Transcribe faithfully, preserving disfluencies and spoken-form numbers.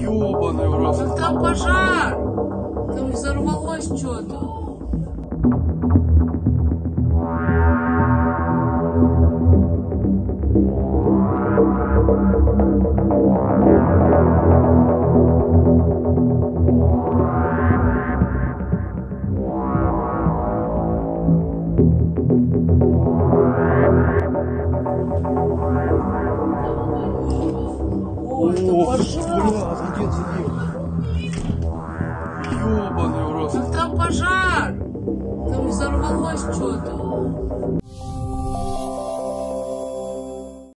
Ёбаный в рот. Там пожар! Там взорвалось что-то. Ёбаный в рот. Там пожар! Там взорвалось что-то.